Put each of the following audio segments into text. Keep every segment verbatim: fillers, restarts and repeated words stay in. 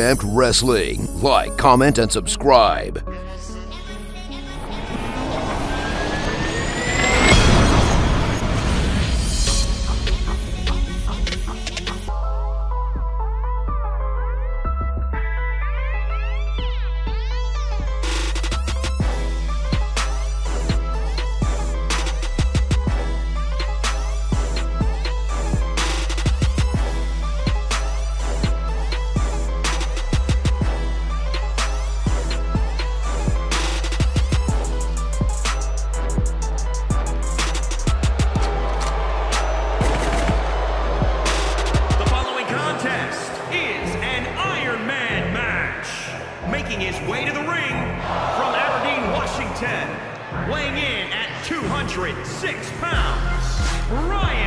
Revamped Wrestling. Like, comment, and subscribe. His way to the ring from Aberdeen, Washington, weighing in at two hundred six pounds, Bryan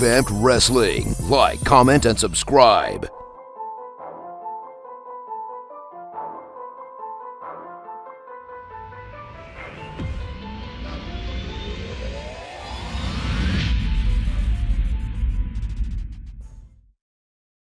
Revamped Wrestling. Like, comment, and subscribe.